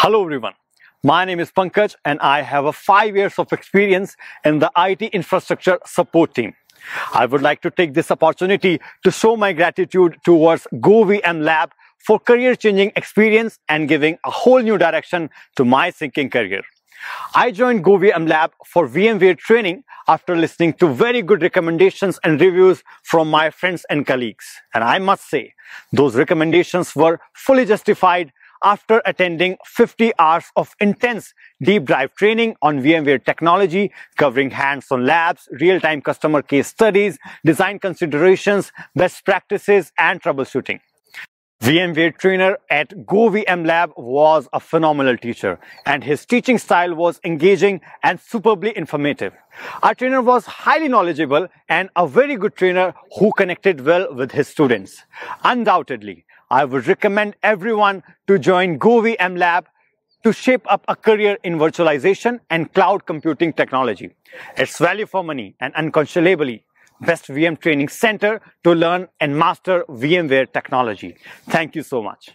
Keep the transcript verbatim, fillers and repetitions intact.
Hello everyone, my name is Pankaj and I have a five years of experience in the I T infrastructure support team. I would like to take this opportunity to show my gratitude towards GoVMLab for career-changing experience and giving a whole new direction to my thinking career. I joined GoVMLab for VMware training after listening to very good recommendations and reviews from my friends and colleagues. And I must say, those recommendations were fully justified after attending fifty hours of intense deep dive training on VMware technology, covering hands-on labs, real-time customer case studies, design considerations, best practices, and troubleshooting. VMware trainer at GoVMLab was a phenomenal teacher, and his teaching style was engaging and superbly informative. Our trainer was highly knowledgeable and a very good trainer who connected well with his students. Undoubtedly, I would recommend everyone to join GoVMLab to shape up a career in virtualization and cloud computing technology. It's value for money and unconscionably best V M training center to learn and master VMware technology. Thank you so much.